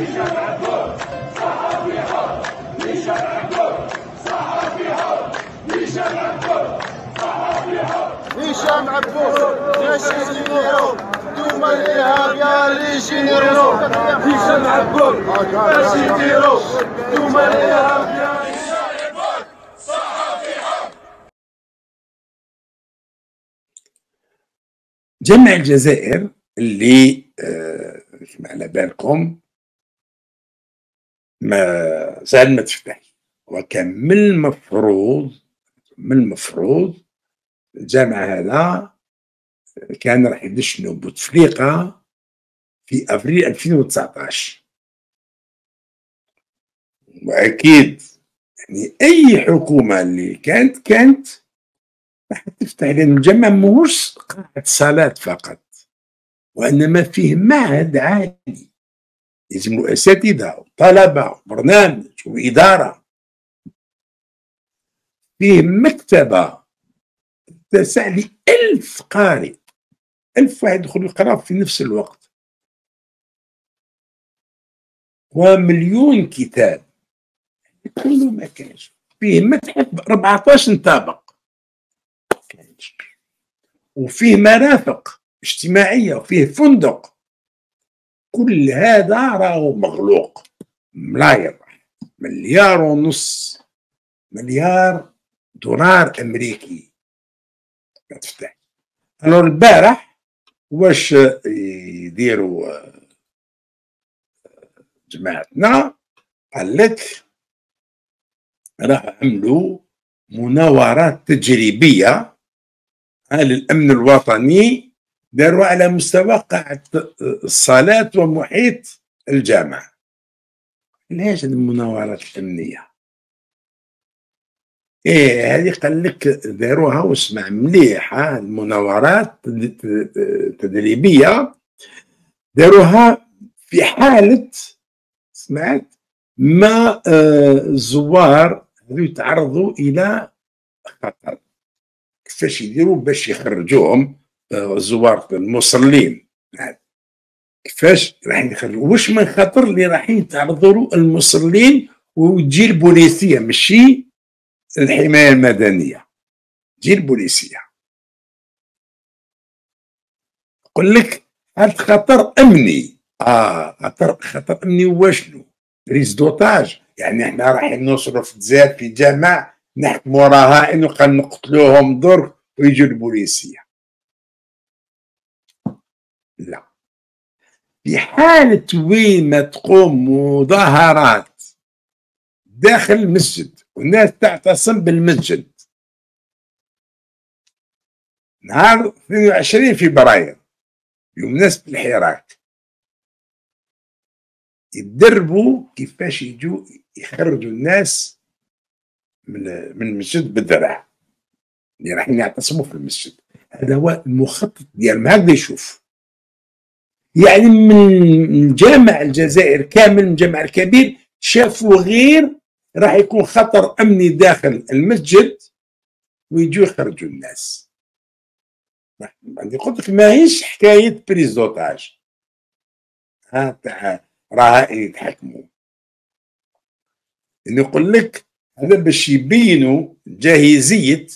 هشام عبود صحفي حر، هشام عبود صحفي حر، هشام عبود صحفي حر، هشام عبود جيش جنرال دوما الإرهابية اللي جنرالو، هشام عبود باش يديرو دوما الإرهابية. جمع الجزائر اللي كما على بالكم ما زال ما تفتحش، وكان من المفروض الجامعة هذا كان راح يدشنو بوتفليقة في أفريل 2019، وأكيد يعني أي حكومة اللي كانت راح تفتح، لأن الجامعة ماهوش قاعة صلاة فقط، وإنما فيه معهد عالي يلزمو أساتذة وطلبة وبرنامج وإدارة، فيه مكتبة تتسع ل1000 قارئ، 1000 واحد يدخلو يقراو في نفس الوقت، و1,000,000 كتاب كله ما كانش، فيه متحف 14 طابق، وفيه مرافق اجتماعية، وفيه فندق. كل هذا راهو مغلوق. $1.5 مليار أمريكي ما تفتح. أنا البارح واش يديروا جماعتنا، قال لك راح عملوا مناورات تجريبية على الأمن الوطني، داروا على مستوى قاعة الصلاة ومحيط الجامعة. علاش المناورات الأمنية؟ هذه قال لك داروها، واسمع مليح، المناورات التدريبية داروها في حالة سمعت ما الزوار يتعرضوا إلى خطر، كيفاش يديروا باش يخرجوهم الزوار المصلين، كيفاش راح يخرجوا، واش من خطر اللي راح يتعرضوا له المصلين، وتجي البوليسيه ماشي الحمايه المدنيه، تجي البوليسيه يقول لك هذا خطر امني. خطر امني واشنو؟ ريز دوتاج، يعني احنا راح نصرف في الجزائر في جامع نحكموا رهائن وقال نقتلوهم درك ويجوا البوليسيه. لا، في حاله وين ما تقوم مظاهرات داخل المسجد والناس تعتصم بالمسجد، نهار 22 فبراير يوم ناس بالحراك يتدربوا كيفاش يجوا يخرجوا الناس من المسجد بالذراع اللي رايحين يعتصموا في المسجد. هذا هو المخطط ديالهم، هكذا يشوف. يعني من الجامع الجزائر كامل، من الجامع الكبير، شافوا غير راح يكون خطر امني داخل المسجد ويجوا يخرجوا الناس. عندي قلت لك ماهيش حكايه بريز دوتاج تاع رهائن يتحكموا، نقول لك هذا باش يبينوا جاهزية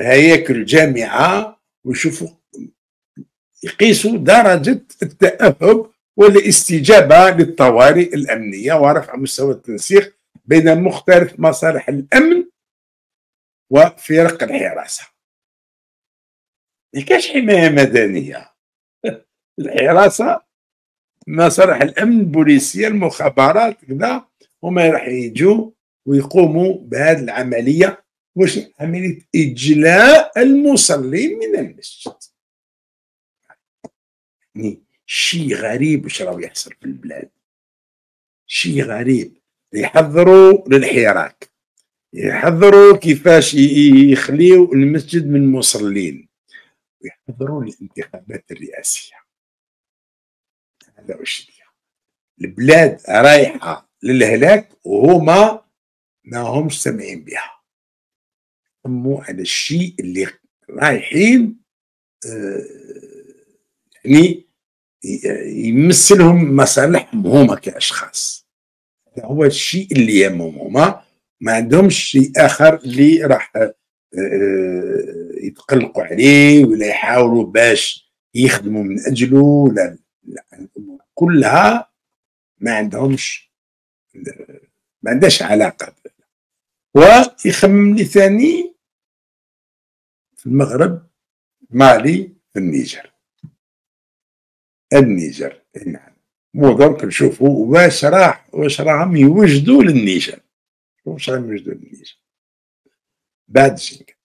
هياكل الجامعة، ويشوفوا يقيسوا درجة التأهب والاستجابة للطوارئ الأمنية، ورفع مستوى التنسيق بين مختلف مصالح الأمن وفرق الحراسة. ما كاش حماية مدنية، الحراسة مصالح الأمن البوليسية المخابرات كذا هما راح يجوا ويقوموا بهذه العملية، واش عملية إجلاء المصلين من المسجد. يعني شيء غريب واش راهو يحصل في البلاد، شيء غريب. يحضروا للحراك، يحضروا كيفاش يخليوا المسجد من المصلين، ويحضروا للانتخابات الرئاسية. هذا واش البلاد رايحة للهلاك، وهما ما همش سامعين بها، هموا على الشيء اللي رايحين يعني يمثلهم مصالحهم هما كأشخاص. هذا هو الشيء اللي يهمهم هما، ما عندهمش شيء آخر اللي راح يتقلقوا عليه ولا يحاولوا باش يخدموا من أجله ولا كلها ما عندهاش علاقة. ويخمم لي ثاني في المغرب، مالي، النيجر نعم. مو درك نشوفوا واش راهم يوجدوا للنيجر بعد جنكا.